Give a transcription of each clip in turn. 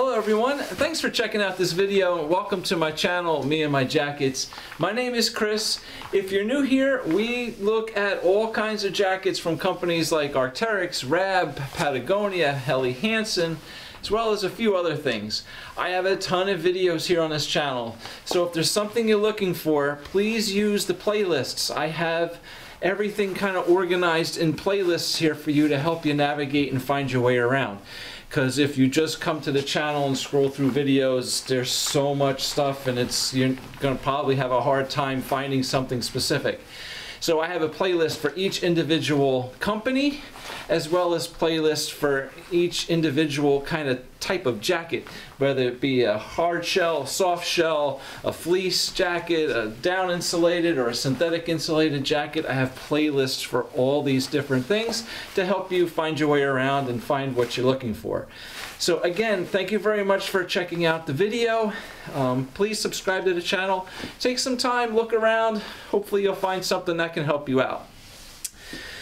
Hello everyone, thanks for checking out this video. Welcome to my channel, Me and My Jackets. My name is Chris. If you're new here, we look at all kinds of jackets from companies like Arc'teryx, Rab, Patagonia, Helly Hansen, as well as a few other things. I have a ton of videos here on this channel, so if there's something you're looking for, please use the playlists. I have everything kind of organized in playlists here for you to help you navigate and find your way around. Because if you just come to the channel and scroll through videos, there's so much stuff and you're going to probably have a hard time finding something specific. So I have a playlist for each individual company, as well as playlists for each individual kind of type of jacket, whether it be a hard shell, soft shell, a fleece jacket, a down insulated or a synthetic insulated jacket. I have playlists for all these different things to help you find your way around and find what you're looking for. So again, thank you very much for checking out the video. Please subscribe to the channel. Take some time, look around. Hopefully you'll find something that can help you out.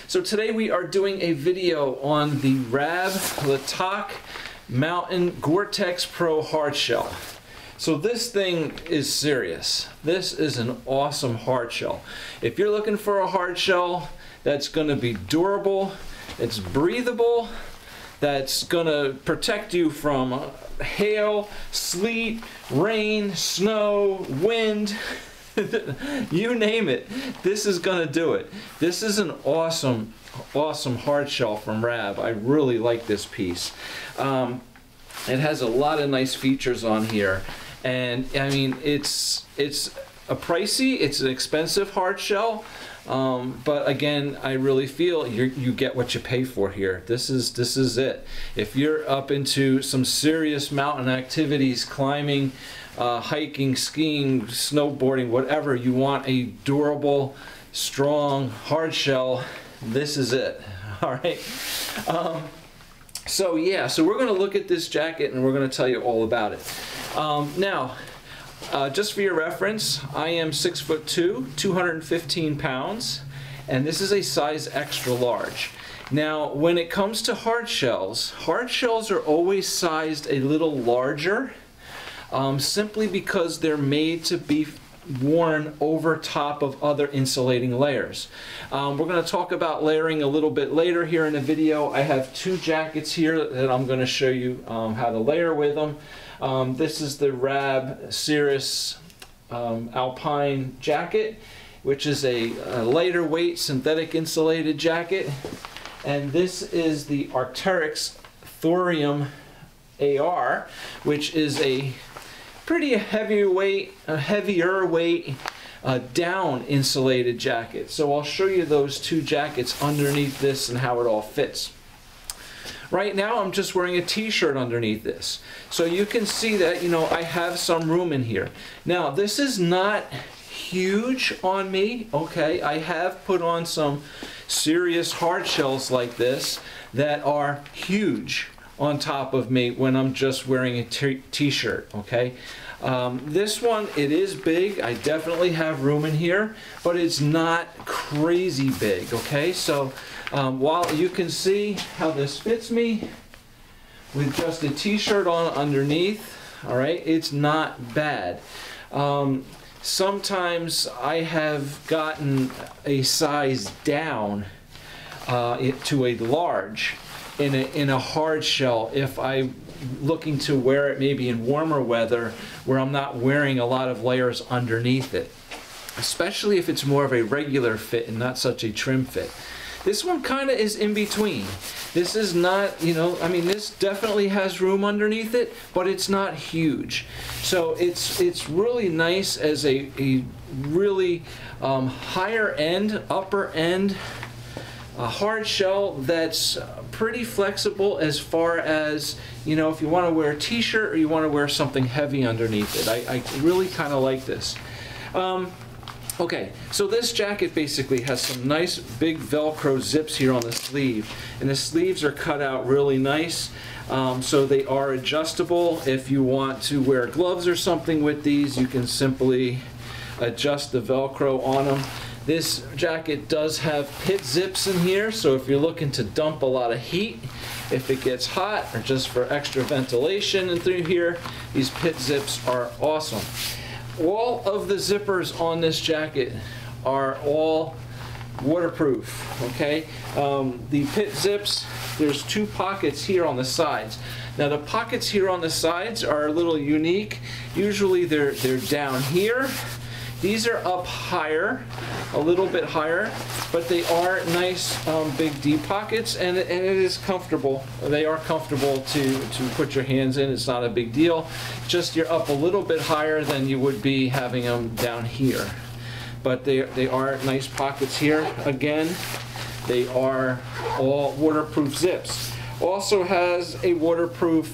So today we are doing a video on the Rab Latok Mountain Gore-Tex Pro hard shell. So this thing is serious. This is an awesome hard shell. If you're looking for a hard shell that's going to be durable, it's breathable, that's going to protect you from hail, sleet, rain, snow, wind, you name it, this is going to do it. This is an awesome, awesome hard shell from Rab. I really like this piece. It has a lot of nice features on here, and I mean it's an expensive hard shell, but again, I really feel you get what you pay for here. This is it. If you're up into some serious mountain activities, climbing, hiking, skiing, snowboarding, whatever, you want a durable, strong hard shell, this is it. All right. So yeah, so we're going to look at this jacket and we're going to tell you all about it. Just for your reference, I am 6'2", 215 pounds, and this is a size extra large. Now, when it comes to hard shells are always sized a little larger, simply because they're made to be worn over top of other insulating layers. We're going to talk about layering a little bit later here in the video. I have two jackets here that I'm going to show you how to layer with them. This is the Rab Cirrus Alpine jacket, which is a lighter weight synthetic insulated jacket. And this is the Arc'teryx Thorium AR, which is a pretty heavier weight down insulated jacket. So I'll show you those two jackets underneath this and how it all fits. Right now, I'm just wearing a t-shirt underneath this. So you can see that, you know, I have some room in here. Now, this is not huge on me, okay? I have put on some serious hard shells like this that are huge on top of me when I'm just wearing a t-shirt, okay? This one, it is big. I definitely have room in here, but it's not crazy big, okay? So while you can see how this fits me with just a t-shirt on underneath, all right, it's not bad. Sometimes I have gotten a size down to a large in a hard shell if I'm looking to wear it maybe in warmer weather where I'm not wearing a lot of layers underneath it, especially if it's more of a regular fit and not such a trim fit. This one kind of is in between. This is not, you know, I mean, this definitely has room underneath it, but it's not huge. So it's really nice as a really higher end, upper end, a hard shell that's pretty flexible as far as, you know, if you want to wear a t-shirt or you want to wear something heavy underneath it. I really kind of like this. Okay, so this jacket basically has some nice big Velcro zips here on the sleeve, and the sleeves are cut out really nice, so they are adjustable. If you want to wear gloves or something with these, you can simply adjust the Velcro on them. This jacket does have pit zips in here, so if you're looking to dump a lot of heat, if it gets hot, or just for extra ventilation and through here, these pit zips are awesome. All of the zippers on this jacket are all waterproof, okay? The pit zips, there's two pockets here on the sides. Now the pockets here on the sides are a little unique. Usually they're down here. These are up higher, a little bit higher, but they are nice big deep pockets, and it is comfortable. They are comfortable to put your hands in. It's not a big deal. Just you're up a little bit higher than you would be having them down here. But they are nice pockets here. Again, they are all waterproof zips. Also has a waterproof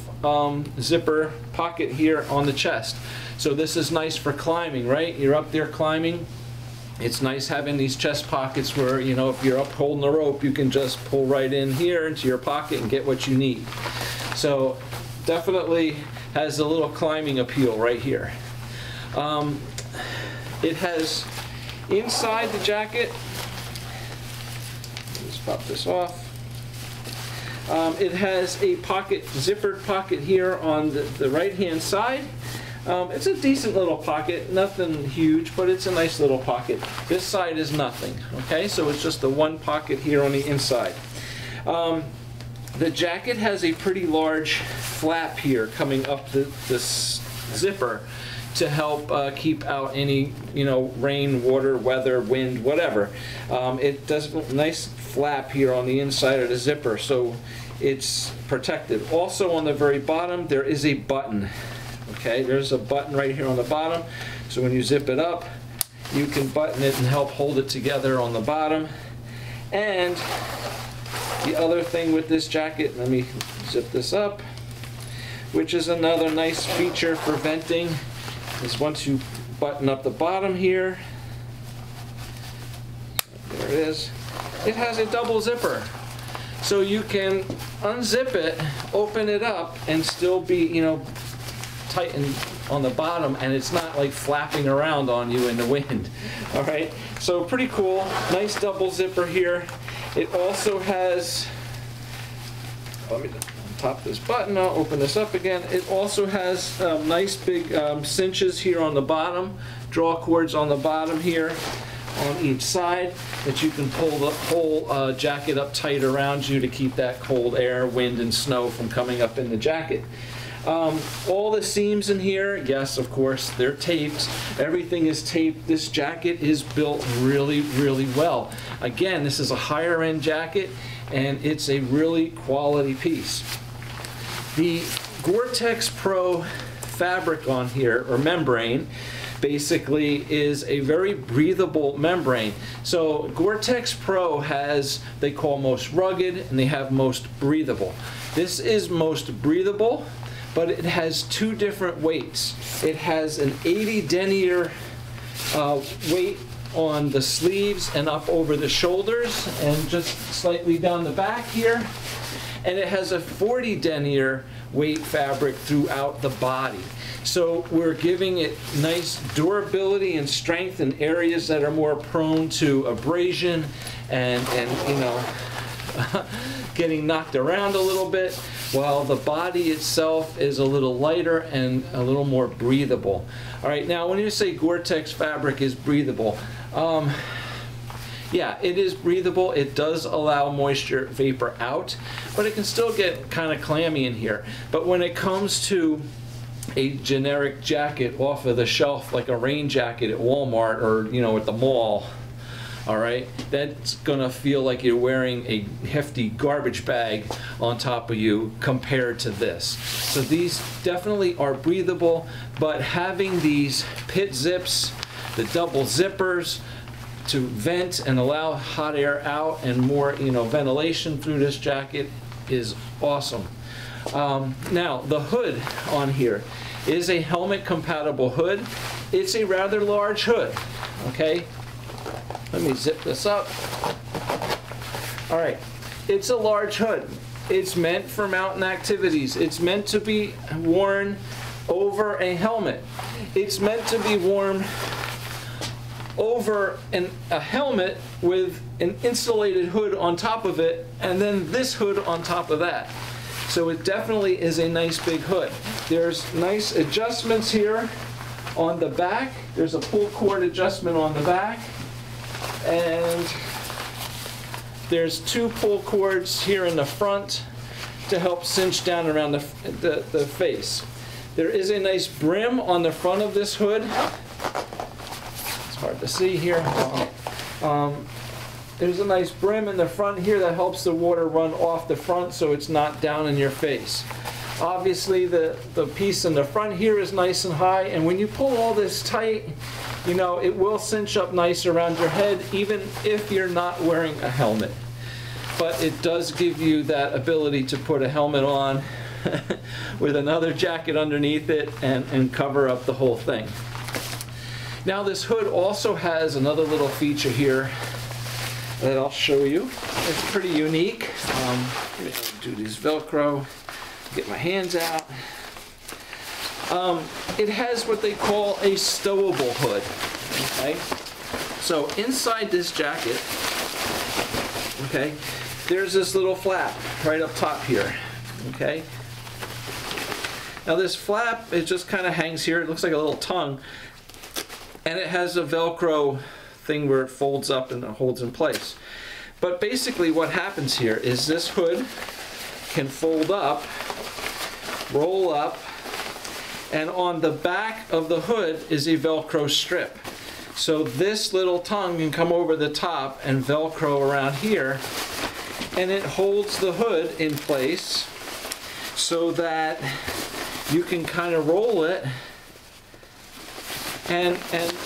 zipper pocket here on the chest. So this is nice for climbing, right? You're up there climbing. It's nice having these chest pockets where, you know, if you're up holding the rope, you can just pull right in here into your pocket and get what you need. So definitely has a little climbing appeal right here. It has inside the jacket, let's pop this off. It has a pocket, zippered pocket here on the right-hand side. It's a decent little pocket, nothing huge, but it's a nice little pocket. This side is nothing, okay? So it's just the one pocket here on the inside. The jacket has a pretty large flap here coming up the zipper to help keep out any, you know, rain, water, weather, wind, whatever. It does a nice flap here on the inside of the zipper, so it's protected. Also on the very bottom, there is a button. Okay, there's a button right here on the bottom. So when you zip it up, you can button it and help hold it together on the bottom. And the other thing with this jacket, let me zip this up, which is another nice feature for venting, is once you button up the bottom here, there it is, it has a double zipper. So you can unzip it, open it up, and still be, you know, tightened on the bottom, and it's not like flapping around on you in the wind. All right, so pretty cool, nice double zipper here. It also has, let me pop this button, I'll open this up again. It also has nice big cinches here on the bottom, draw cords on the bottom here on each side that you can pull the whole jacket up tight around you to keep that cold air, wind, and snow from coming up in the jacket. All the seams in here, yes, of course, they're taped. Everything is taped. This jacket is built really, really well. Again, this is a higher end jacket, and it's a really quality piece. The Gore-Tex Pro fabric on here, or membrane, basically is a very breathable membrane. So Gore-Tex Pro has, they call most rugged, and they have most breathable. This is most breathable, but it has two different weights. It has an 80 denier weight on the sleeves and up over the shoulders and just slightly down the back here. And it has a 40 denier weight fabric throughout the body. So we're giving it nice durability and strength in areas that are more prone to abrasion and you know, getting knocked around a little bit, while the body itself is a little lighter and a little more breathable. All right, now when you say Gore-Tex fabric is breathable, yeah, it is breathable. It does allow moisture vapor out, but it can still get kind of clammy in here. But when it comes to a generic jacket off of the shelf, like a rain jacket at Walmart or, you know, at the mall, all right, that's gonna feel like you're wearing a hefty garbage bag on top of you compared to this. So these definitely are breathable, but having these pit zips, the double zippers to vent and allow hot air out and more, you know, ventilation through this jacket is awesome. Now the hood on here is a helmet compatible hood. It's a rather large hood, okay? Let me zip this up. All right, it's a large hood. It's meant for mountain activities. It's meant to be worn over a helmet. It's meant to be worn over a helmet with an insulated hood on top of it, and then this hood on top of that. So it definitely is a nice big hood. There's nice adjustments here on the back. There's a pull cord adjustment on the back, and there's two pull cords here in the front to help cinch down around the face. There is a nice brim on the front of this hood. It's hard to see here. There's a nice brim in the front here that helps the water run off the front so it's not down in your face. Obviously the piece in the front here is nice and high, and when you pull all this tight, you know, it will cinch up nice around your head even if you're not wearing a helmet. But it does give you that ability to put a helmet on with another jacket underneath it and cover up the whole thing. Now this hood also has another little feature here that I'll show you. It's pretty unique. Let me do these Velcro, get my hands out. It has what they call a stowable hood. Okay, so inside this jacket, okay, there's this little flap right up top here. Okay. Now this flap, it just kind of hangs here. It looks like a little tongue, and it has a Velcro thing where it folds up and it holds in place. But basically what happens here is this hood can fold up, roll up, and on the back of the hood is a Velcro strip. So this little tongue can come over the top and Velcro around here, and it holds the hood in place so that you can kind of roll it and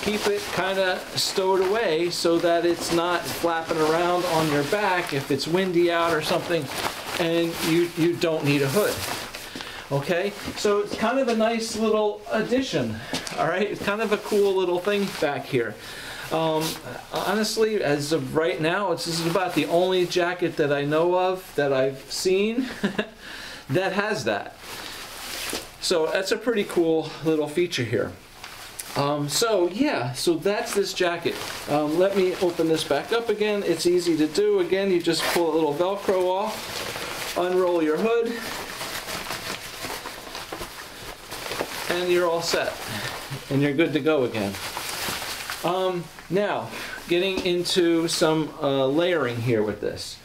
keep it kind of stowed away so that it's not flapping around on your back if it's windy out or something, and you don't need a hood. Okay, so it's kind of a nice little addition. All right, it's kind of a cool little thing back here. Honestly, as of right now, this is about the only jacket that I know of that I've seen that has that. So that's a pretty cool little feature here. So that's this jacket. Let me open this back up again. It's easy to do. Again, you just pull a little Velcro off, unroll your hood, and you're all set, and you're good to go again. Now, getting into some layering here with this.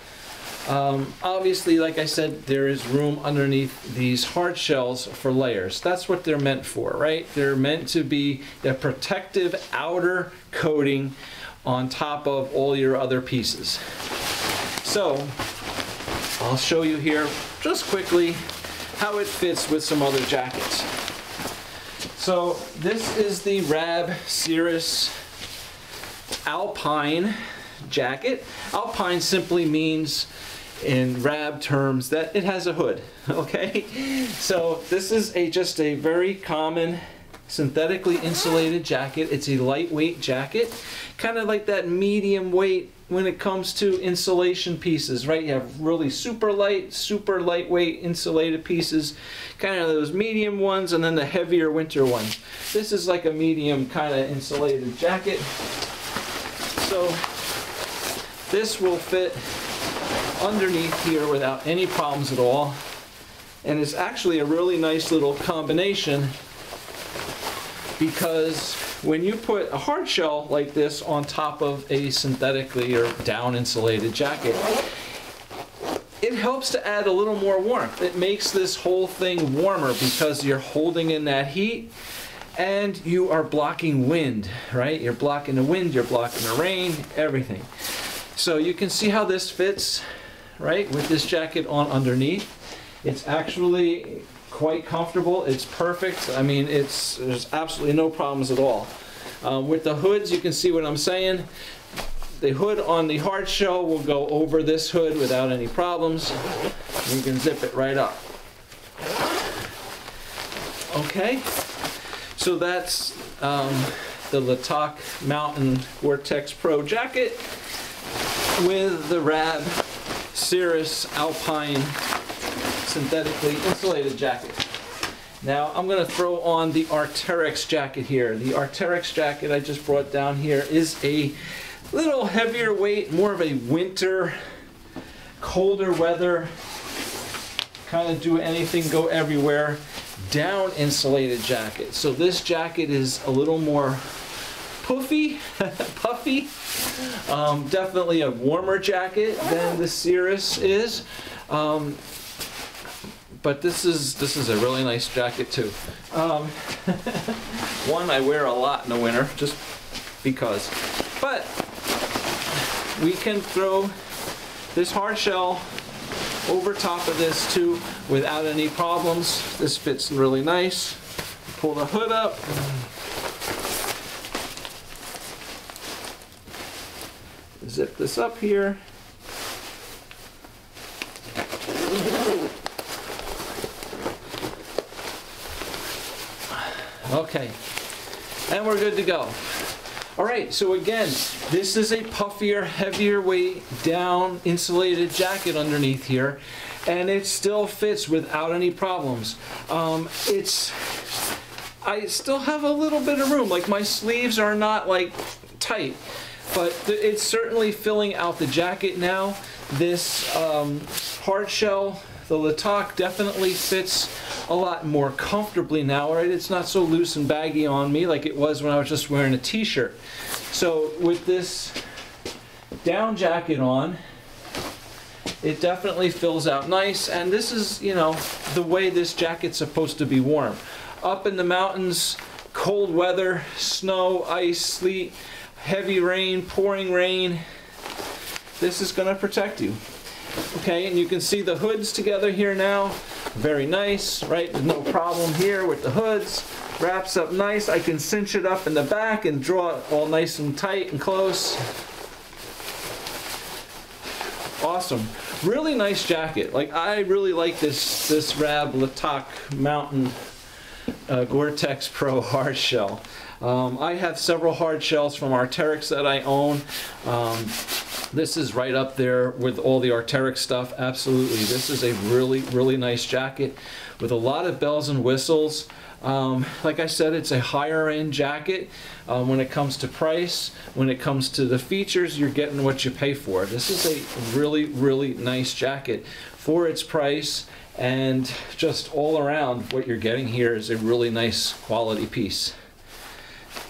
Obviously, like I said, there is room underneath these hard shells for layers. That's what they're meant for, right? They're meant to be a protective outer coating on top of all your other pieces. So, I'll show you here just quickly how it fits with some other jackets. So this is the Rab Cirrus Alpine jacket. Alpine simply means, in Rab terms, that it has a hood. Okay, so this is just a very common synthetically insulated jacket. It's a lightweight jacket, kind of like that medium weight when it comes to insulation pieces, right? You have really super light, super lightweight insulated pieces, kind of those medium ones, and then the heavier winter ones. This is like a medium kind of insulated jacket. So this will fit underneath here without any problems at all. And it's actually a really nice little combination, because when you put a hard shell like this on top of a synthetically or down insulated jacket, it helps to add a little more warmth. It makes this whole thing warmer because you're holding in that heat and you are blocking wind, right? You're blocking the wind, you're blocking the rain, everything. So you can see how this fits, right, with this jacket on underneath. It's actually quite comfortable. It's perfect. I mean, there's absolutely no problems at all. With the hoods, you can see what I'm saying. The hood on the hard shell will go over this hood without any problems. You can zip it right up. Okay, so that's the Latok Mountain Gore-Tex Pro jacket with the Rab Cirrus Alpine synthetically insulated jacket. Now I'm going to throw on the Arc'teryx jacket here. The Arc'teryx jacket I just brought down here is a little heavier weight, more of a winter, colder weather, kind of do anything, go everywhere, down insulated jacket. So this jacket is a little more poofy, puffy, definitely a warmer jacket than the Cirrus is. But this is a really nice jacket too. One I wear a lot in the winter, just because. But we can throw this hard shell over top of this too without any problems. This fits really nice. Pull the hood up. Zip this up here. Okay, and we're good to go. All right, so again, this is a puffier, heavier weight, down insulated jacket underneath here, and it still fits without any problems. I still have a little bit of room, like my sleeves are not like tight, but it's certainly filling out the jacket now. This hard shell, the Latok, definitely fits a lot more comfortably now, right? It's not so loose and baggy on me like it was when I was just wearing a t-shirt. So with this down jacket on, it definitely fills out nice, and this is, you know, the way this jacket's supposed to be warm. Up in the mountains, cold weather, snow, ice, sleet, heavy rain, pouring rain, this is going to protect you. Okay, and you can see the hoods together here now. Very nice, right? There's no problem here with the hoods. Wraps up nice. I can cinch it up in the back and draw it all nice and tight and close. Awesome. Really nice jacket. Like, I really like this Rab Latok Mountain Gore-Tex Pro hard shell. I have several hard shells from Arc'teryx that I own. This is right up there with all the Arc'teryx stuff. Absolutely, this is a really, really nice jacket with a lot of bells and whistles. Like I said, it's a higher end jacket. When it comes to price, when it comes to the features, you're getting what you pay for. This is a really, really nice jacket for its price, and just all around what you're getting here is a really nice quality piece.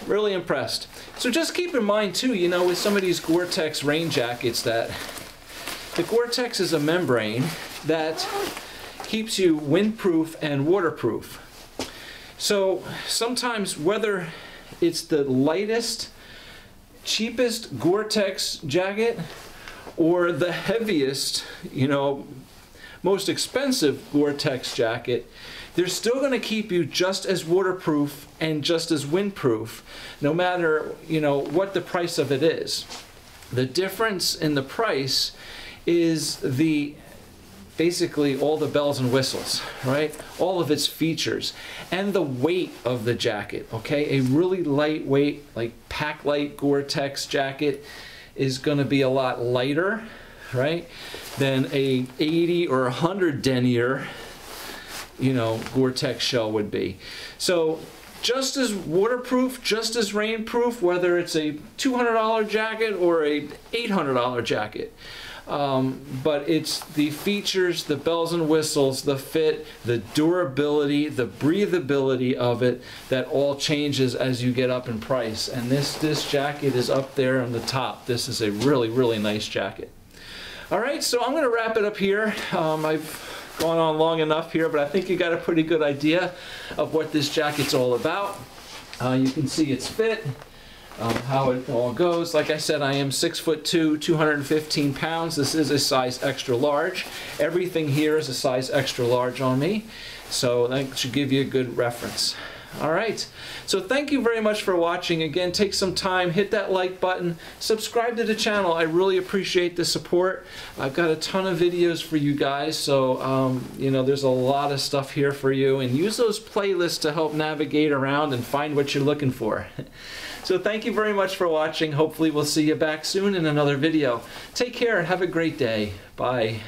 Really impressed. So just keep in mind too, you know, with some of these Gore-Tex rain jackets, that the Gore-Tex is a membrane that keeps you windproof and waterproof. So sometimes, whether it's the lightest, cheapest Gore-Tex jacket or the heaviest, you know, most expensive Gore-Tex jacket, they're still going to keep you just as waterproof and just as windproof, no matter, you know, what the price of it is. The difference in the price is the basically all the bells and whistles, right? All of its features and the weight of the jacket. Okay, a really lightweight, like pack light Gore-Tex jacket is going to be a lot lighter, right, than a 80 or 100 denier, you know, Gore-Tex shell would be. So just as waterproof, just as rainproof, whether it's a $200 jacket or a $800 jacket. But it's the features, the bells and whistles, the fit, the durability, the breathability of it that all changes as you get up in price. And this jacket is up there on the top. This is a really, really nice jacket. All right, so I'm going to wrap it up here. I've gone on long enough here, but I think you got a pretty good idea of what this jacket's all about. You can see its fit, how it all goes. Like I said, I am 6'2", 215 pounds. This is a size extra large. Everything here is a size extra large on me, so that should give you a good reference. All right, so thank you very much for watching. Again, take some time, hit that like button, subscribe to the channel. I really appreciate the support. I've got a ton of videos for you guys, so you know, there's a lot of stuff here for you, and use those playlists to help navigate around and find what you're looking for. So thank you very much for watching. Hopefully we'll see you back soon in another video. Take care and have a great day. Bye.